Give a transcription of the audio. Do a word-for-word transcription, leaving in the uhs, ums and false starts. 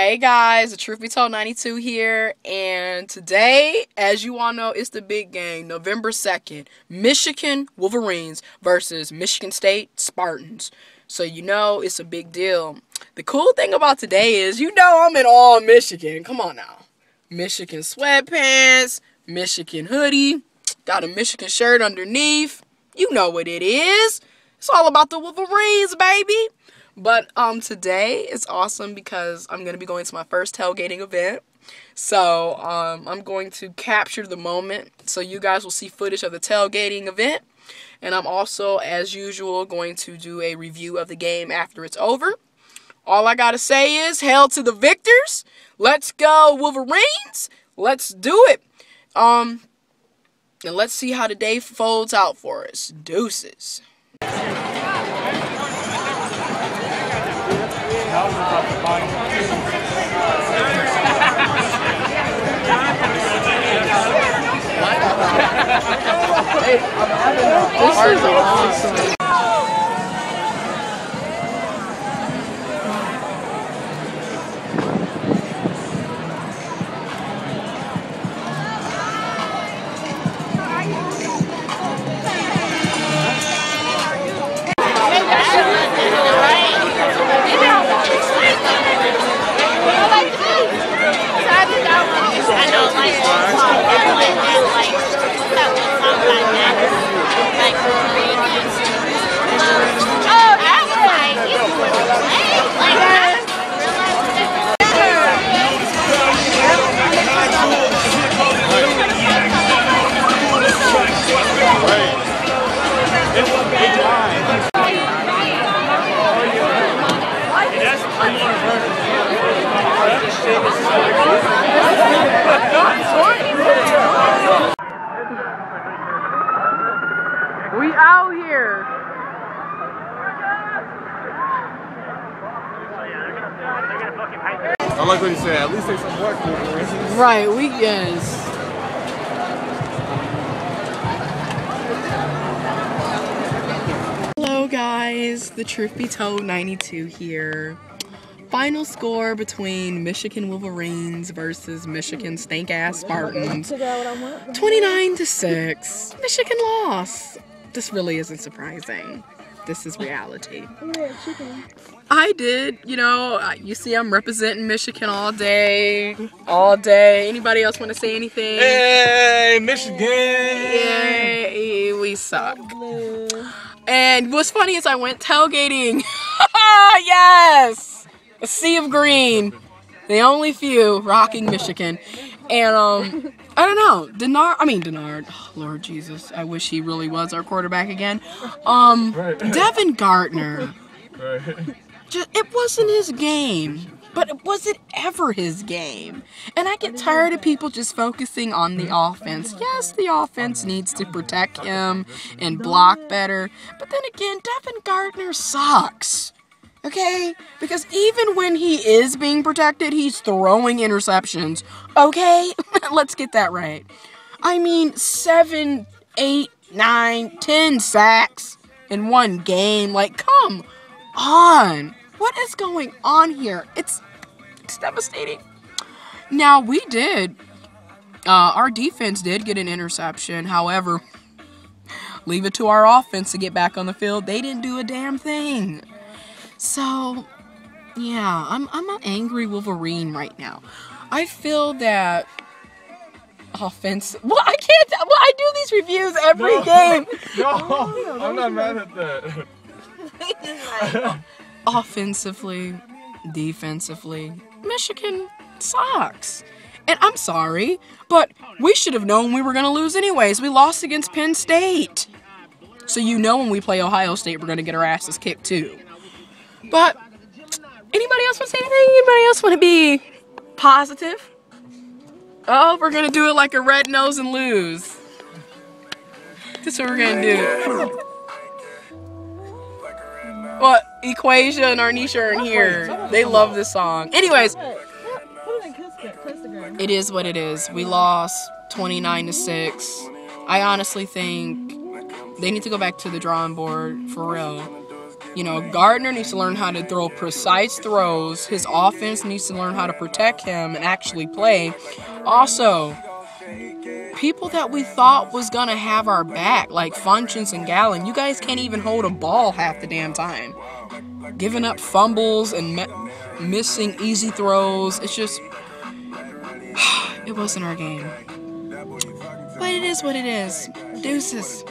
Hey guys, the Truth Be Told ninety-two here, and today, as you all know, it's the big game, November second, Michigan Wolverines versus Michigan State Spartans, so you know it's a big deal. The cool thing about today is, you know I'm in all Michigan, come on now, Michigan sweatpants, Michigan hoodie, got a Michigan shirt underneath, you know what it is, it's all about the Wolverines, baby. But um, today is awesome because I'm going to be going to my first tailgating event. So um, I'm going to capture the moment. So you guys will see footage of the tailgating event. And I'm also, as usual, going to do a review of the game after it's over. All I got to say is, hail to the victors. Let's go Wolverines. Let's do it. Um, and let's see how the day folds out for us. Deuces. This is awesome. We out here. I like what you said. At least they some black people. Right, we yes. Hello guys, the Truth Be Told ninety-two here. Final score between Michigan Wolverines versus Michigan stank-ass Spartans. twenty-nine to six. Michigan lost. This really isn't surprising. This is reality. I did, you know, you see I'm representing Michigan all day. All day. Anybody else want to say anything? Hey, Michigan! Yay, we suck. And what's funny is I went tailgating. Yes! A sea of green, the only few rocking Michigan, and um, I don't know, Denard, I mean Denard, oh, Lord Jesus, I wish he really was our quarterback again, um, right. Devin Gardner, right. Just, it wasn't his game, but it wasn't ever his game, and I get tired of people just focusing on the offense. Yes, the offense needs to protect him and block better, but then again, Devin Gardner sucks. Okay? Because even when he is being protected, he's throwing interceptions. Okay? Let's get that right. I mean, seven, eight, nine, ten sacks in one game. Like, come on. What is going on here? It's, it's devastating. Now, we did. Uh, our defense did get an interception. However, leave it to our offense to get back on the field. They didn't do a damn thing. So, yeah, I'm I'm an angry Wolverine right now. I feel that offense. Well, I can't. Well, I do these reviews every no, game. No, oh, I'm not mad at that. Offensively, defensively, Michigan sucks. And I'm sorry, but we should have known we were gonna lose anyways. We lost against Penn State, so you know when we play Ohio State, we're gonna get our asses kicked too. But anybody else want to say anything? Anybody else want to be positive? Oh, we're going to do it like a red nose and lose. That's what we're going to do. What? Equasia and Arnisha are in here. They love this song. Anyways, it is what it is. We lost twenty-nine to six. I honestly think they need to go back to the drawing board for real. You know, Gardner needs to learn how to throw precise throws. His offense needs to learn how to protect him and actually play. Also, people that we thought was going to have our back, like Funches and Gallon, you guys can't even hold a ball half the damn time. Giving up fumbles and me- missing easy throws. It's just, it wasn't our game. But it is what it is. Deuces.